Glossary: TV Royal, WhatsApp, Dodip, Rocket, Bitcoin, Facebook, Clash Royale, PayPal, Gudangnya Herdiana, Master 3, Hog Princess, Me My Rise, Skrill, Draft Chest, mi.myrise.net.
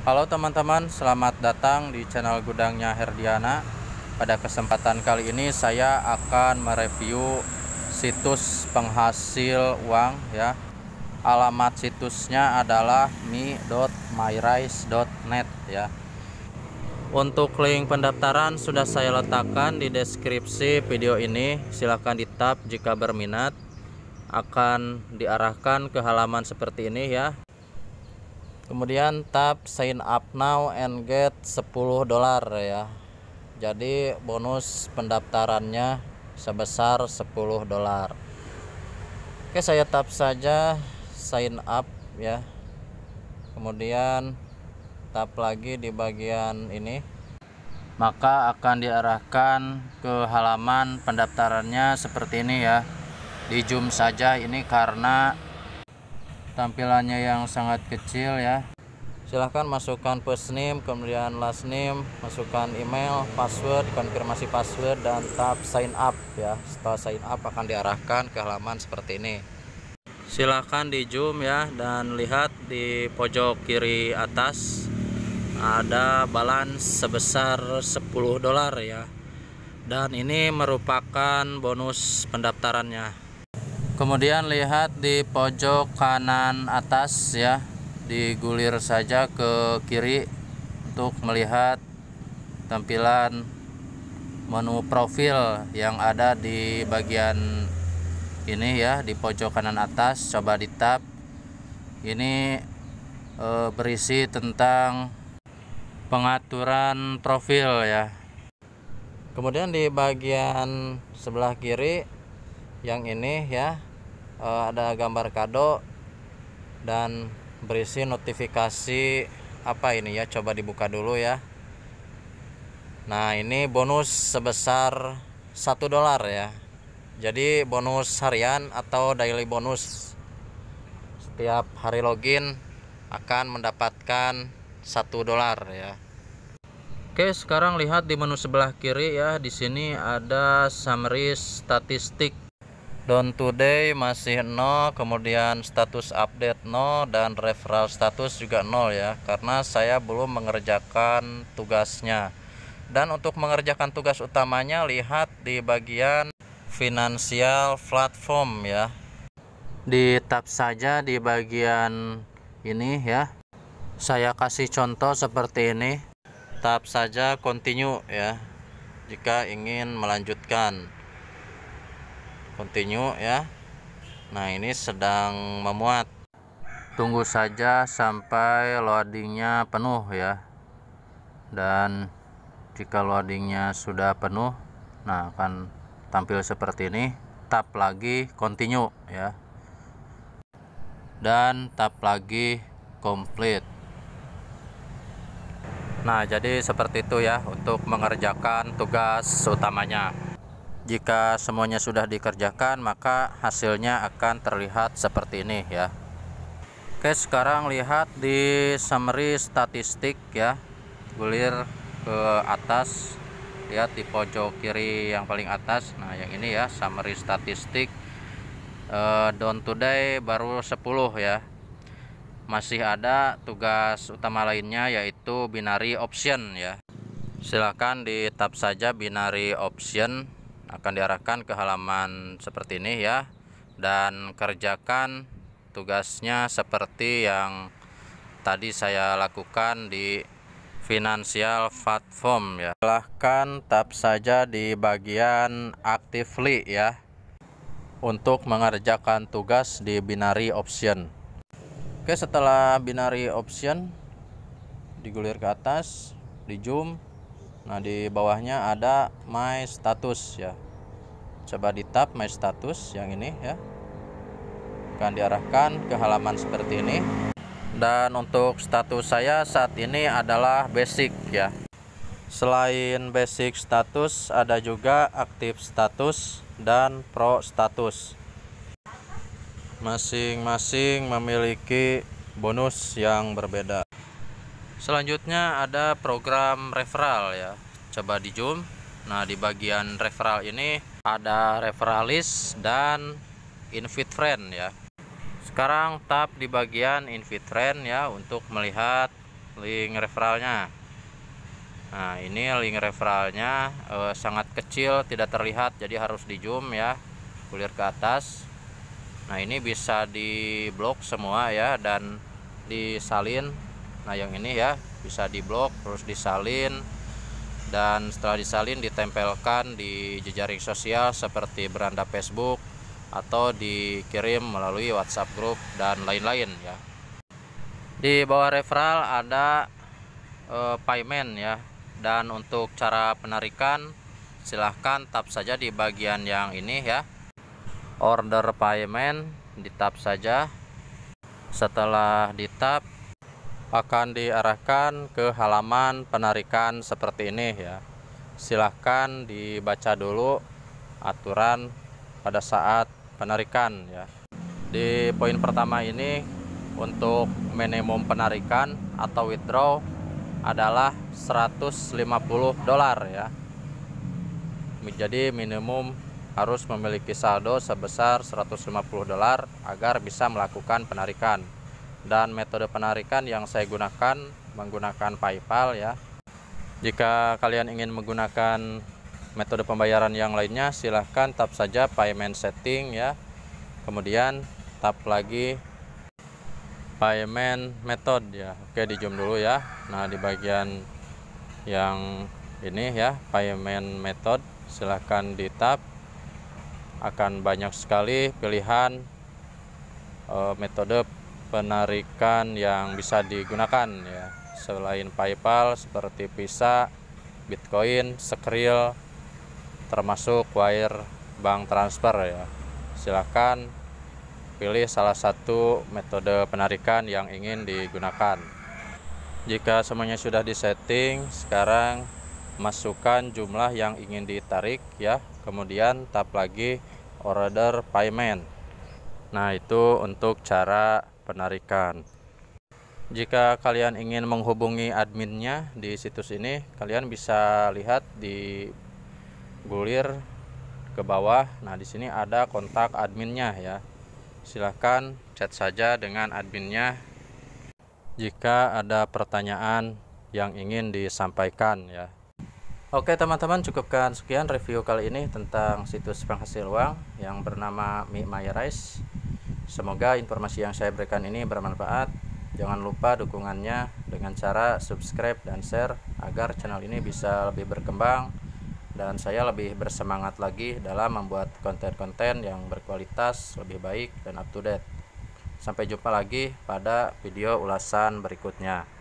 Halo teman-teman, selamat datang di channel Gudangnya Herdiana. Pada kesempatan kali ini saya akan mereview situs penghasil uang ya. Alamat situsnya adalah mi.myrise.net ya. Untuk link pendaftaran sudah saya letakkan di deskripsi video ini. Silahkan di-tap jika berminat. Akan diarahkan ke halaman seperti ini ya. Kemudian tap sign up now and get $10 ya. Jadi bonus pendaftarannya sebesar $10. Oke, saya tap saja sign up ya. Kemudian tap lagi di bagian ini. Maka akan diarahkan ke halaman pendaftarannya seperti ini ya. Di zoom saja ini karena tampilannya yang sangat kecil ya. Silahkan masukkan first name, kemudian last name, masukkan email, password, konfirmasi password, dan tap sign up ya. Setelah sign up akan diarahkan ke halaman seperti ini. Silahkan di zoom ya, dan lihat di pojok kiri atas ada balance sebesar $10 ya. Dan ini merupakan bonus pendaftarannya. Kemudian lihat di pojok kanan atas ya, digulir saja ke kiri untuk melihat tampilan menu profil yang ada di bagian ini ya, di pojok kanan atas. Coba di tap. Ini berisi tentang pengaturan profil ya. Kemudian di bagian sebelah kiri yang ini ya, ada gambar kado dan berisi notifikasi apa ini ya. Coba dibuka dulu ya. Nah, ini bonus sebesar $1 ya. Jadi bonus harian atau daily bonus. Setiap hari login akan mendapatkan $1 ya. Oke, sekarang lihat di menu sebelah kiri ya. Di sini ada summary statistik. Down today masih 0, kemudian status update 0, dan referral status juga 0 ya, karena saya belum mengerjakan tugasnya. Dan untuk mengerjakan tugas utamanya, lihat di bagian financial platform ya. Di tap saja di bagian ini ya. Saya kasih contoh seperti ini. Tap saja continue ya, jika ingin melanjutkan. Continue ya. Nah, ini sedang memuat. Tunggu saja sampai loadingnya penuh ya. Dan jika loadingnya sudah penuh, nah akan tampil seperti ini. Tap lagi continue ya. Dan tap lagi complete. Nah, jadi seperti itu ya untuk mengerjakan tugas utamanya. Jika semuanya sudah dikerjakan, maka hasilnya akan terlihat seperti ini ya. Oke, sekarang lihat di summary statistik ya. Gulir ke atas, lihat di pojok kiri yang paling atas. Nah, yang ini ya, summary statistik. Down today baru 10 ya. Masih ada tugas utama lainnya, yaitu binary option ya. Silahkan di tap saja binary option. Akan diarahkan ke halaman seperti ini ya, dan kerjakan tugasnya seperti yang tadi saya lakukan di financial platform ya. Silahkan tap saja di bagian actively ya, untuk mengerjakan tugas di binary option. Oke, setelah binary option digulir ke atas, di zoom. Nah, di bawahnya ada my status ya. Coba di tap my status yang ini ya. Akan diarahkan ke halaman seperti ini. Dan untuk status saya saat ini adalah basic ya. Selain basic status, ada juga active status dan pro status. Masing-masing memiliki bonus yang berbeda. Selanjutnya ada program referral ya. Coba di zoom. Nah, di bagian referral ini ada referral list dan invite friend ya. Sekarang tap di bagian invite friend ya, untuk melihat link referralnya. Nah, ini link referralnya sangat kecil, tidak terlihat, jadi harus di zoom ya, bulir ke atas. Nah, ini bisa di blok semua ya dan disalin. Nah, yang ini ya bisa di blok terus disalin, dan setelah disalin ditempelkan di jejaring sosial seperti beranda Facebook atau dikirim melalui WhatsApp grup dan lain-lain ya. Di bawah referral ada payment ya. Dan untuk cara penarikan silahkan tap saja di bagian yang ini ya, order payment, ditap saja. Setelah ditap akan diarahkan ke halaman penarikan seperti ini ya. Silahkan dibaca dulu aturan pada saat penarikan ya. Di poin pertama ini, untuk minimum penarikan atau withdraw adalah $150 ya. Jadi minimum harus memiliki saldo sebesar $150 agar bisa melakukan penarikan. Dan metode penarikan yang saya gunakan menggunakan PayPal ya. Jika kalian ingin menggunakan metode pembayaran yang lainnya silahkan tap saja payment setting ya. Kemudian tap lagi payment method ya. Oke, di zoom dulu ya. Nah, di bagian yang ini ya, payment method, silahkan di tap. Akan banyak sekali pilihan metode penarikan yang bisa digunakan ya, selain PayPal seperti Visa, Bitcoin, Skrill, termasuk wire bank transfer ya. Silahkan pilih salah satu metode penarikan yang ingin digunakan. Jika semuanya sudah disetting, sekarang masukkan jumlah yang ingin ditarik ya. Kemudian tap lagi order payment. Nah, itu untuk cara penarikan. Jika kalian ingin menghubungi adminnya di situs ini, kalian bisa lihat di gulir ke bawah. Nah, di sini ada kontak adminnya ya. Silahkan chat saja dengan adminnya jika ada pertanyaan yang ingin disampaikan ya. Oke teman-teman, cukupkan sekian review kali ini tentang situs penghasil uang yang bernama Me My Rise. Semoga informasi yang saya berikan ini bermanfaat. Jangan lupa dukungannya dengan cara subscribe dan share agar channel ini bisa lebih berkembang dan saya lebih bersemangat lagi dalam membuat konten-konten yang berkualitas, lebih baik, dan up to date. Sampai jumpa lagi pada video ulasan berikutnya.